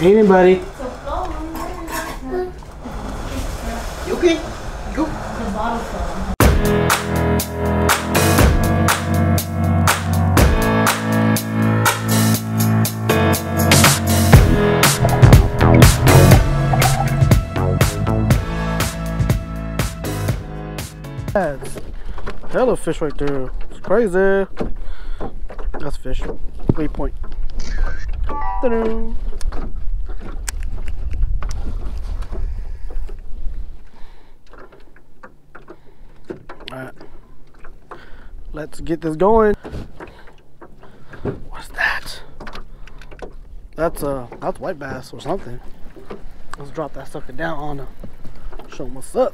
Anybody? You okay? Go. The bottle fell. Hello, fish right there. It's crazy. That's fish. Waypoint. Ta-da! Alright. Let's get this going. What's that? That's white bass or something. Let's drop that sucker down on them. Show them what's up.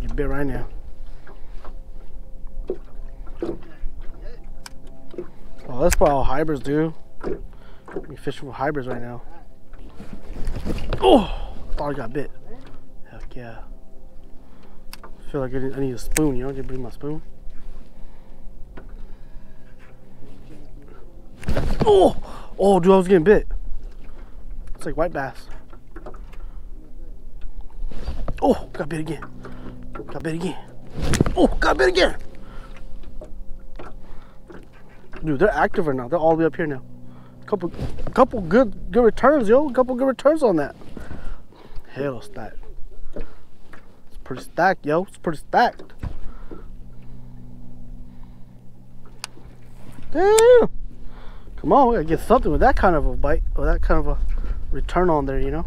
Get bit right now. Well, that's what all hybrids do. We fishing with hybrids right now. Oh, thought I got bit. Heck yeah. I feel like I need a spoon. You know, I can bring my spoon. Oh, oh, dude, I was getting bit. It's like white bass. Oh, got bit again. Got bit again. Oh, got bit again. Dude, they're active right now. They're all the way up here now. Couple good returns, yo. Couple good returns on that. Hell, stacked. It's pretty stacked, yo. It's pretty stacked. Damn. Come on, we gotta get something with that kind of a bite or that kind of a return on there, you know.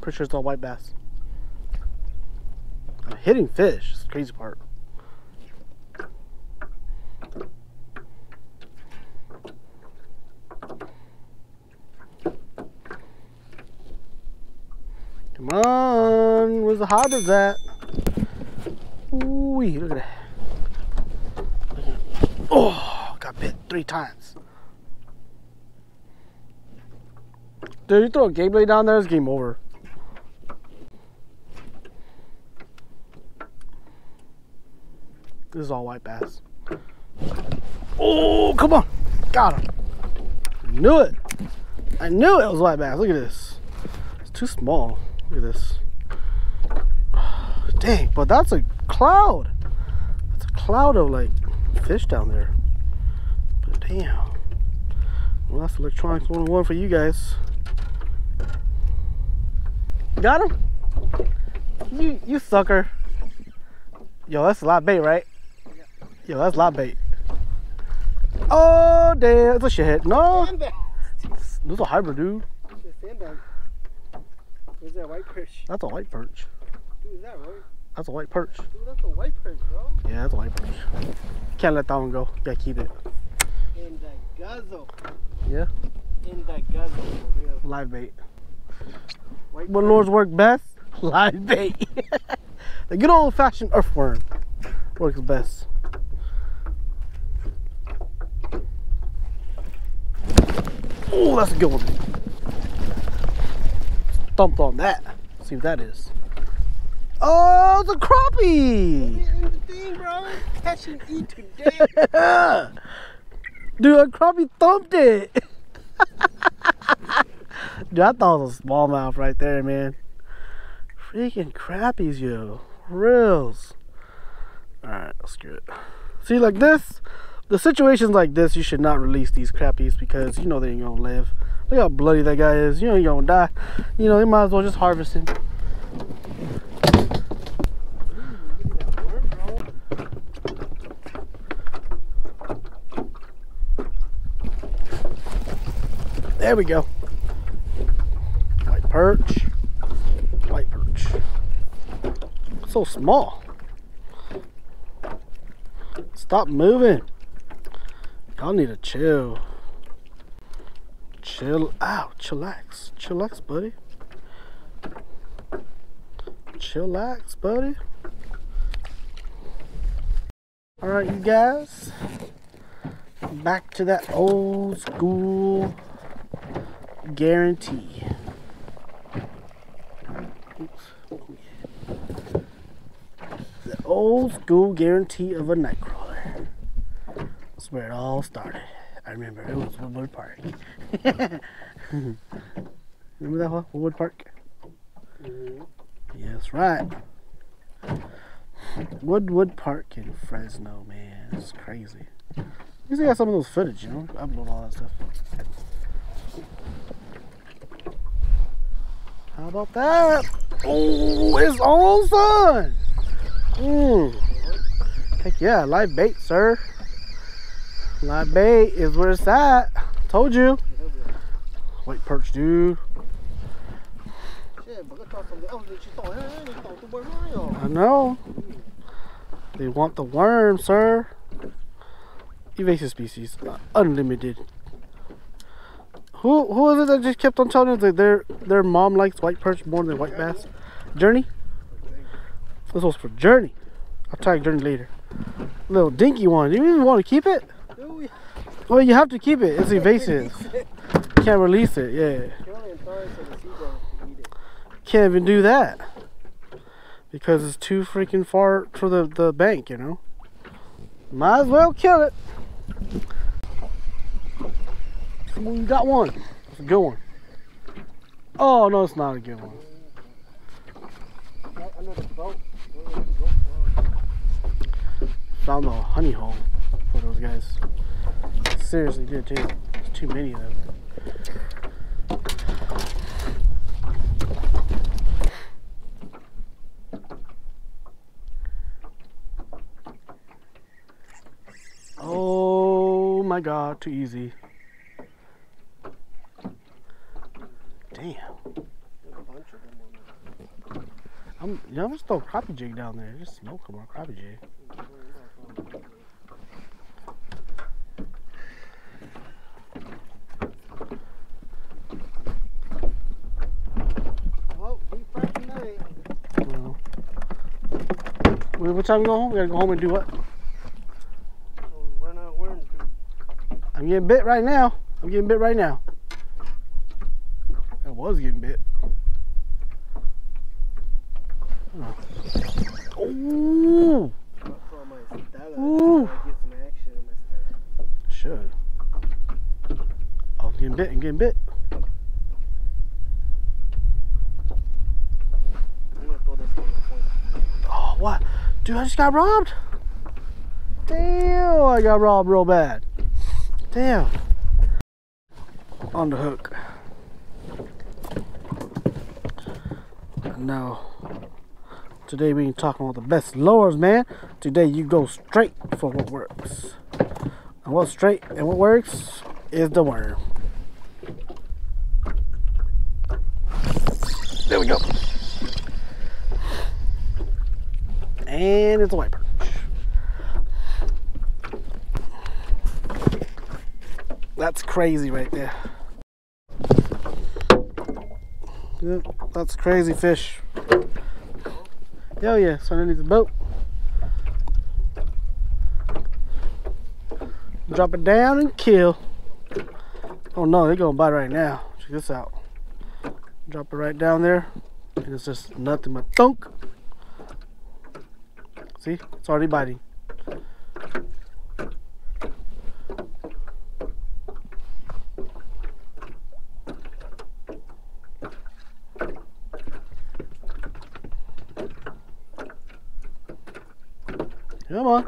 Pretty sure it's all white bass. I'm hitting fish is the crazy part. Come on, where's the hybrids at? Ooh, look at that. Look at it. Oh, got bit 3 times. Dude, you throw a game blade down there, it's game over. This is all white bass. Oh, come on. Got him. I knew it. I knew it was white bass. Look at this. It's too small. Look at this. Dang, but that's a cloud. That's a cloud of like fish down there. But damn. Well, that's electronics 101 for you guys. Got him? You sucker. Yo, that's a live bait, right? Yo, that's live bait. Oh, damn. It's a shithead. No. This is a hybrid, dude. Where's that white perch? That's a white perch. Dude, is that right? That's a white perch. Dude, that's a white perch, bro. Yeah, that's a white perch. Can't let that one go. Gotta keep it. And the guzzle. Yeah? And the guzzle. For real. Live bait. White what perch. Lures work best? Live bait. The good old fashioned earthworm works best. Oh, that's a good one. Thumped on that. Let's see what that is. Oh, it's a crappie! Get in the thing, bro. Catch and eat today. Dude, a crappie thumped it. Dude, I thought it was a smallmouth right there, man. Freaking crappies, yo. Reels. Alright, screw it. See, like this, the situations like this, you should not release these crappies because you know they ain't gonna live. Look how bloody that guy is. You ain't gonna die. You know, they might as well just harvest him. There we go. White perch. White perch. So small. Stop moving. Y'all need to chill. Chill out. Chillax. Chillax, buddy. Chillax, buddy. Alright, you guys. Back to that old school guarantee. The old school guarantee of a night crawler. That's where it all started. I remember it was Wood Park. Remember that one? Wood Park? Mm-hmm. Yes, right. Wood Park in Fresno, man. It's crazy. You still got some of those footage, you know? I upload all that stuff. How about that? Oh, it's on, son! Heck yeah, live bait, sir. Live bait is where it's at. Told you. White perch, dude. I know. They want the worm, sir. Invasive species, unlimited. Who is it that just kept on telling us that their mom likes white perch more than white bass? Journey. This was for Journey. I'll tag Journey later. Little dinky one. Do you even want to keep it? Well, you have to keep it. It's invasive. Can't release it. Yeah. Can't even do that because it's too freaking far for the bank. You know. Might as well kill it. Come on, you got one. It's a good one. Oh, no, it's not a good one. Found a honey hole for those guys. Seriously good, too. There's too many of them. Oh my god, too easy. Damn. I'm just throwing crappie jig down there. Just smoke on my crappie jig. Well, what time we going home? We gotta go home and do what? I'm getting bit right now. I'm getting bit right now. I was getting bit. Ooh! Ooh! Should. I was getting bit and getting bit. Oh, what? Dude, I just got robbed. Damn, I got robbed real bad. Damn. On the hook. No. Today we ain't talking about the best lures, man. Today you go straight for what works. And what's straight and what works is the worm. There we go. And it's a white perch. That's crazy right there. Yep, that's crazy fish. Oh yeah, it's underneath the boat. Drop it down and kill. Oh no, they're gonna bite right now. Check this out. Drop it right down there. And it's just nothing but thunk. See, it's already biting. Come on.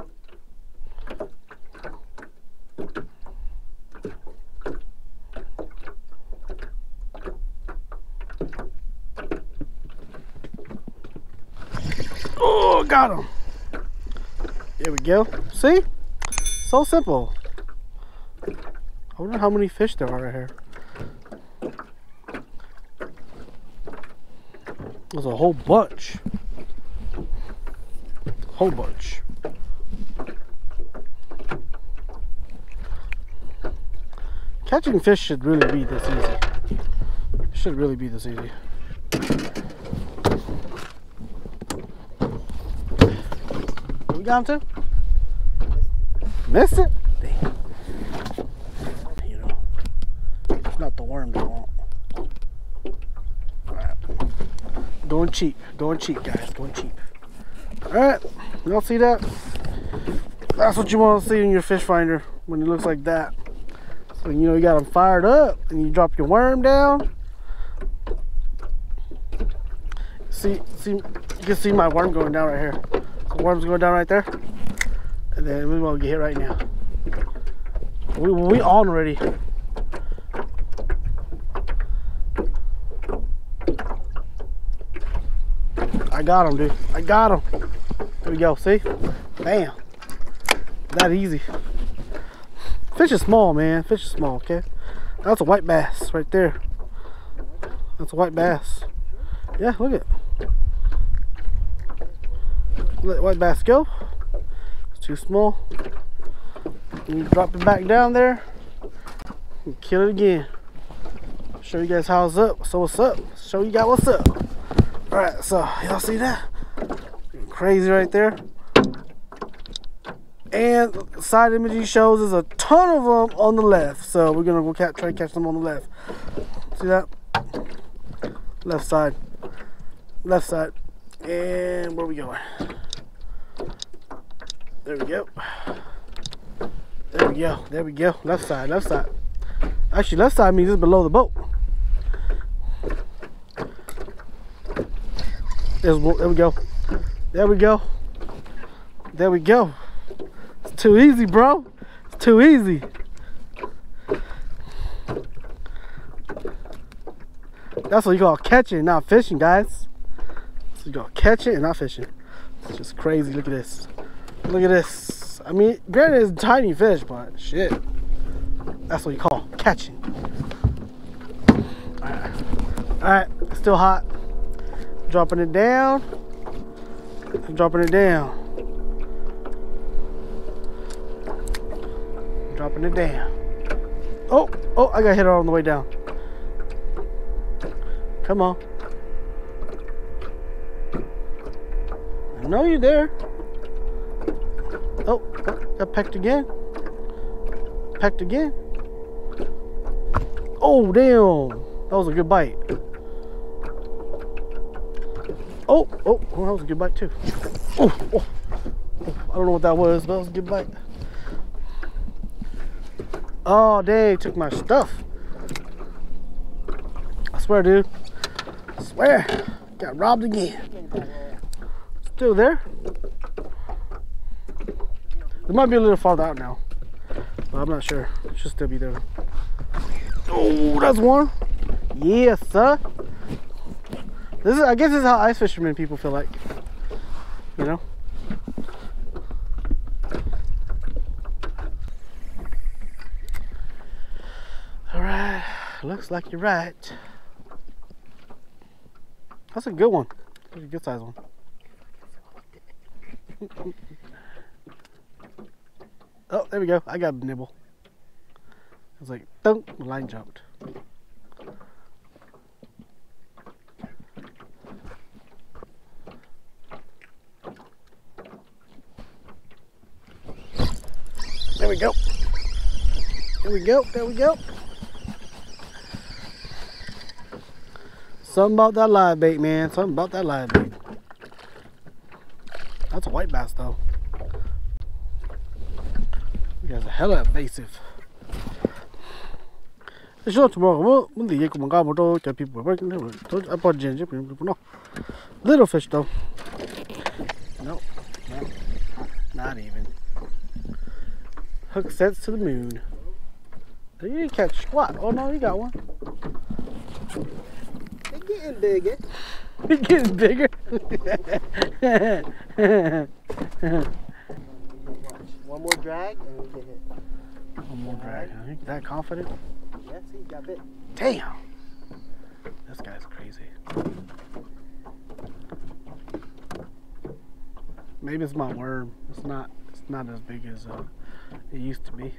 Oh, got him. There we go. See? So simple. I wonder how many fish there are right here. There's a whole bunch. Whole bunch. Catching fish should really be this easy. It should really be this easy. We got him too? Missed it? Damn. You know, it's not the worm they want. All right. Going cheap, guys, going cheap. All right, y'all see that? That's what you want to see in your fish finder when it looks like that. So, you know, you got them fired up and you drop your worm down. See, you can see my worm going down right here. So worm's going down right there. And then we won't get hit right now. We on already. I got him, dude. I got him. There we go. See? Bam. That easy. Fish is small, man. Fish is small, okay? That's a white bass right there. That's a white bass. Yeah, look at it. Let white bass go. It's too small. And you drop it back down there and kill it again. Show you guys how it's up. So what's up? Show you guys what's up. Alright, so y'all see that? Crazy right there. And side image he shows is a ton of them on the left. So we're gonna go try to catch them on the left. See that? Left side. Left side. And where are we going? There we go. There we go. There we go. Left side. Left side. Actually, left side means it's below the boat. There we go. There we go. There we go. It's too easy, bro. It's too easy. That's what you call catching and not fishing, guys. So you call catching and not fishing. It's just crazy. Look at this. Look at this. I mean, granted, it's tiny fish, but shit. That's what you call catching. All right. It's still hot. Dropping it down. Dropping it down. Dropping it down. Oh, I got hit on the way down. Come on. I know you're there. Oh, got pecked again. Pecked again. Oh, damn. That was a good bite. Oh, that was a good bite too. Oh, I don't know what that was, but that was a good bite. Oh, dang, took my stuff. I swear, dude. I swear. Got robbed again. Still there. It might be a little farther out now. But I'm not sure. It should still be there. Oh, that's one. Yes, sir. This is, I guess this is how ice fishermen people feel like, you know? All right, looks like you're right. That's a good one. That's a good size one. Oh, there we go. I got a nibble. I was like, thunk, the line jumped. There we go. There we go. There we go. Something about that live bait, man. Something about that live bait. That's a white bass, though. You guys are hella evasive. It's not tomorrow. Little fish, though. Nope. Not even. Hook sets to the moon. You didn't catch squat. Oh no, you got one. It's getting bigger. It's getting bigger. One more drag and we get hit. One more drag. Are you that confident? Yes, he got bit. Damn. This guy's crazy. Maybe it's my worm. It's not as big as it used to be.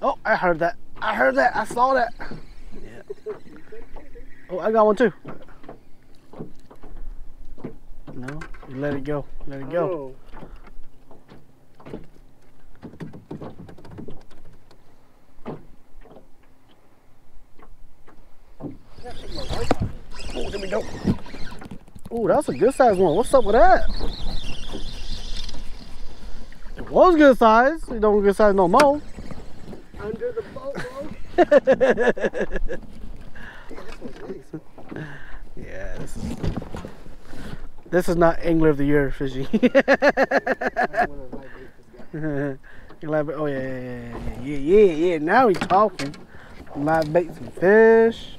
Oh, I heard that. I heard that. I saw that. Yeah. Oh, I got one too. No, you let it go. Let it go. Oh. Oh, here we go. Oh, that's a good sized one. What's up with that? It was good size. It don't good size no more. Under the boat, bro. Yeah, this is not angler of the year fishing. Oh yeah. Now he's talking. Live bait some fish.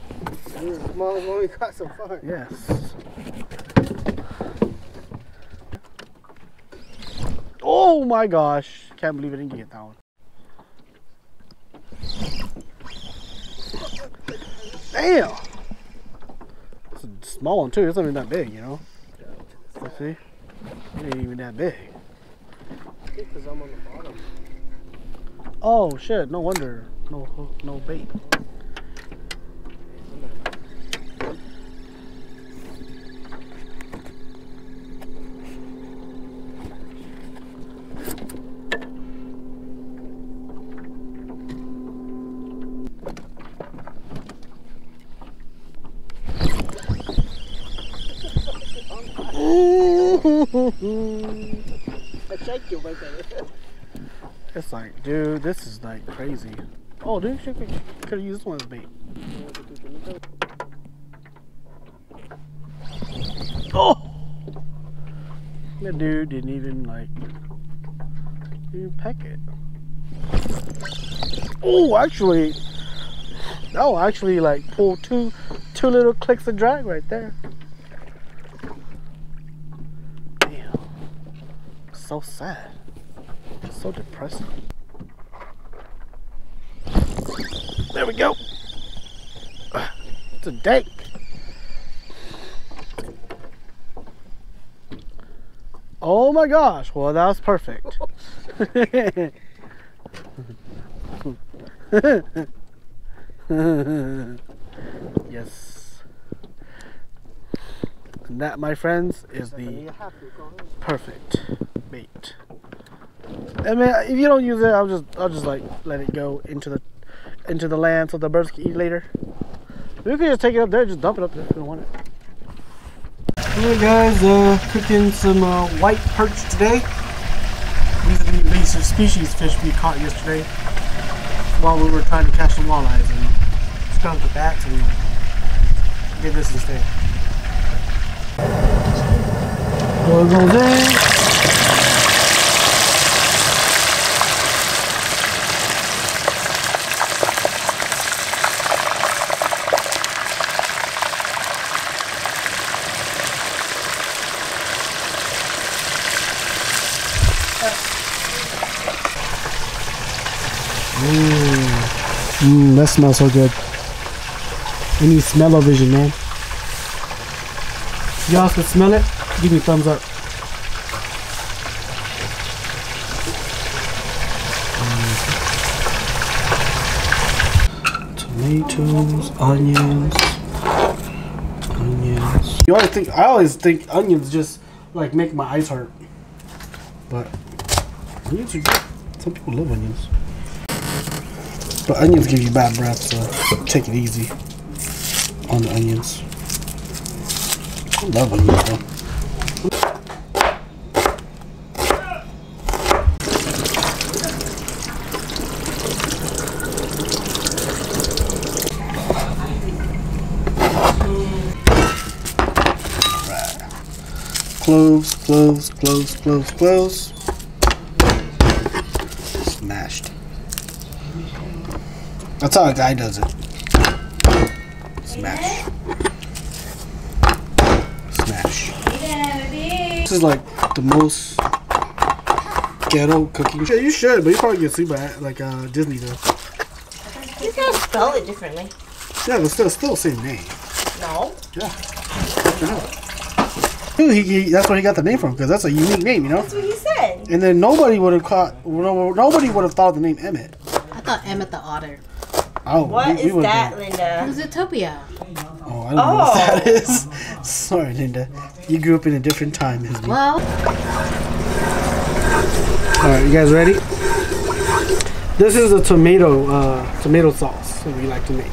Small one, we caught some fun. Yes. Oh my gosh! Can't believe I didn't get that one. Damn. It's a small one too. It's not even that big, you know. Let's see. It ain't even that big. I think because I'm on the bottom. Oh shit! No wonder. No bait. It's like, dude, this is like crazy. Oh, dude, you could have used this one as bait. Oh! That dude didn't even like, peck it. Oh, actually, that one actually like pulled two little clicks of drag right there. So sad. It's so depressing. There we go. It's a dank. Oh my gosh. Well, that was perfect. Yes. And that, my friends, is the perfect bait. I mean, if you don't use it, I'll just like let it go into the land so the birds can eat later. We could just take it up there, just dump it up there if you want it. Hello guys, cooking some white perch today. These are the invasive species fish we caught yesterday while we were trying to catch some walleyes and skunk the bats and give this instead. Oil goes in. That smells so good. We need smell-o-vision, man. Y'all can smell it? Give me a thumbs up. Tomatoes, onions. I always think onions just like make my eyes hurt. But onions are good. Some people love onions. But onions give you bad breath, so take it easy on the onions. I love onions, though. Right. Cloves, cloves, cloves, cloves, cloves. Smashed. That's how a guy does it. Smash. Smash. This is like the most ghetto cooking. Yeah, you should, but you probably get super like Disney though. You gotta spell it differently. Yeah, but still the same name. No. Yeah. That's where he got the name from, because that's a unique name, you know. That's what he said. And then nobody would have thought of the name Emmett. I thought Emmett the otter. Oh, what is that, Linda? It was a Topia. Oh, I don't know what that is. Sorry, Linda. You grew up in a different time, isn't it? Well. Alright, you guys ready? This is a tomato sauce that we like to make.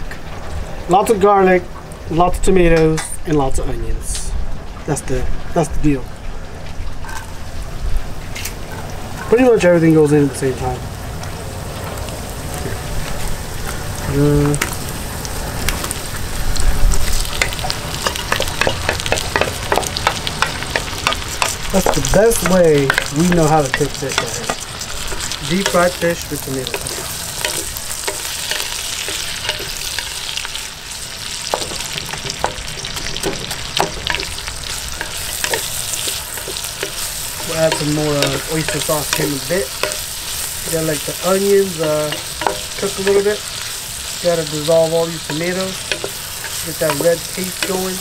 Lots of garlic, Lots of tomatoes and lots of onions. That's the deal. Pretty much everything goes in at the same time. That's the best way we know how to cook fish right here. Deep fried fish with tomatoes. Add some more oyster sauce in a bit. You gotta let the onions cook a little bit. You gotta dissolve all these tomatoes. Get that red taste going.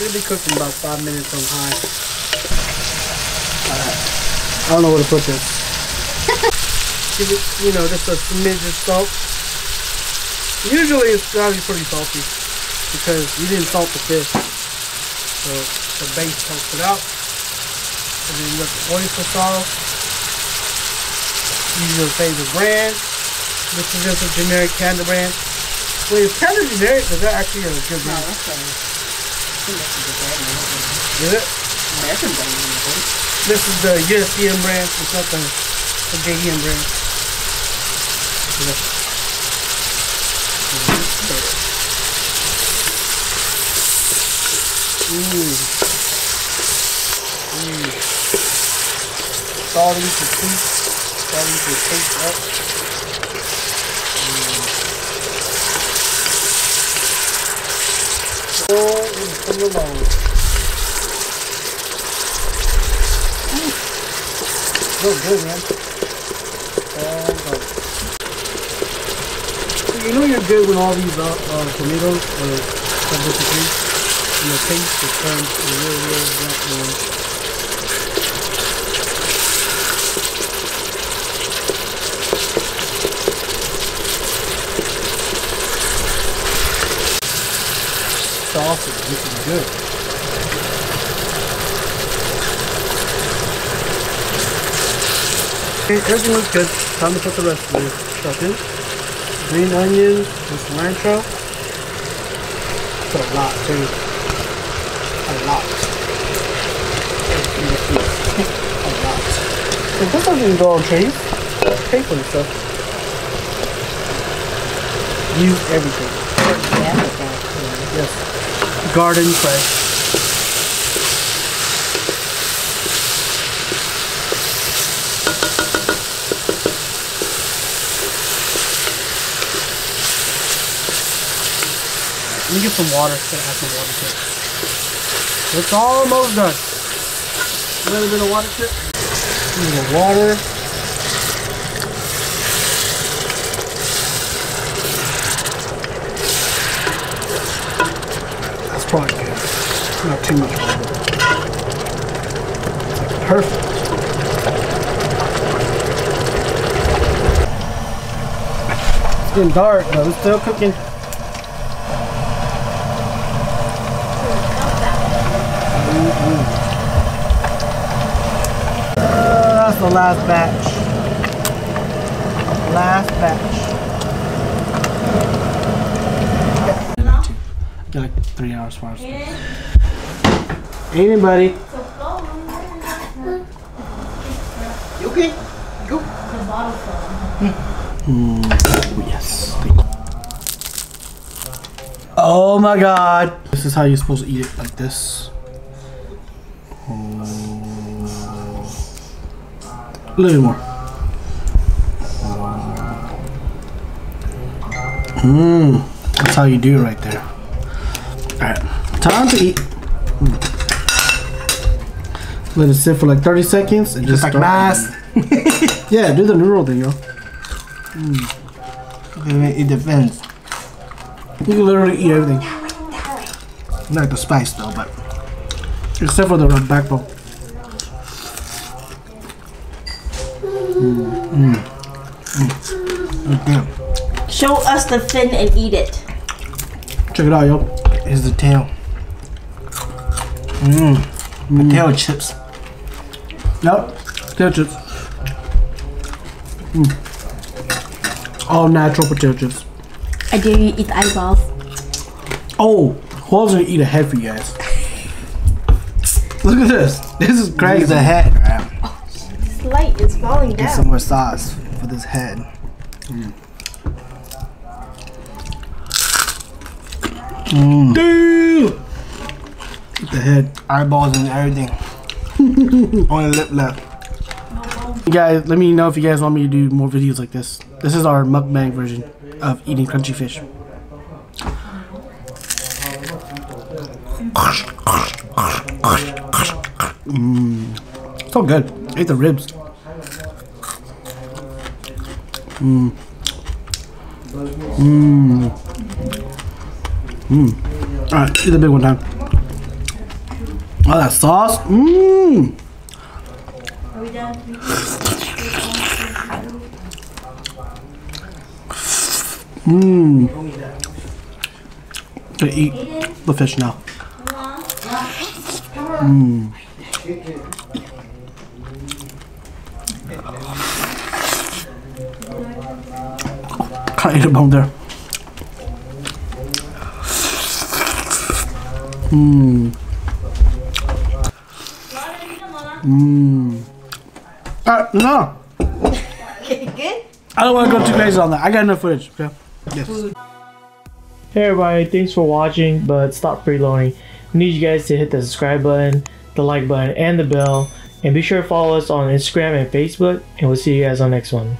It'll be cooking about 5 minutes on high. I don't know where to put this. Give it, you know, just a smidge of salt. Usually it's probably pretty salty because you didn't salt the fish. So the base helps it out. And then you got the oyster sauce. Use your favorite brand. This is just a generic Canada brand. Well, it's kind of generic because that actually is a good brand. No, that's not. I think that's a good brand. Is it? No, that's a brand. This is the USDM brand. It's not the JDM brand. Yeah. Salt into the piece, salt into the taste up. Roll and come along. Real good, man. So you know you're good when all these tomatoes are disappeared. And the taste is turned real, real, real. Sauce is looking good. Okay, everything looks good. Time to put the rest of this stuff in. Green onions and cilantro. That's a lot too. A lot. A lot. So this doesn't go on trees. Paper and stuff. Use everything. Yes. Garden fresh. Let me get some water. It's gonna have some water to it. It's almost done. A little bit of water to it. A little water. That's probably good. Not too much water. Perfect. It's getting dark, but it's still cooking. That's the last batch. Last batch. No? Got like 3 hours for us. Yeah. Anybody? You okay? Go. The bottle fell. Oh, yes. Oh my God. This is how you're supposed to eat it, like this. A little bit more. That's how you do it right there. All right, time to eat. Let it sit for like 30 seconds and just like mass. Yeah, do the noodle thing, yo. It depends. You can literally eat everything. Not the spice though, but except for the backbone. Okay. Show us the fin and eat it. Check it out, yo. Here's the tail. Potato chips. Yep, potato chips. All natural potato chips. I dare you eat eyeballs. Oh, I was gonna eat a head for you guys. Look at this. This is crazy. This is a head, right? Oh, this light is falling down. Get some more sauce for this head. Dude! Get the head, eyeballs, and everything. Only lip left. You guys, let me know if you guys want me to do more videos like this. This is our mukbang version of eating crunchy fish. So good. I ate the ribs. Alright, eat the big one time. Oh, that sauce. Are we done? Gonna eat the fish now. Can't eat a bone there. No. Good? I don't want to go too crazy on that. I got enough footage. Okay. Yes. Hey everybody, thanks for watching, but stop preloading. I need you guys to hit the subscribe button, the like button, and the bell. And be sure to follow us on Instagram and Facebook, and we'll see you guys on the next one.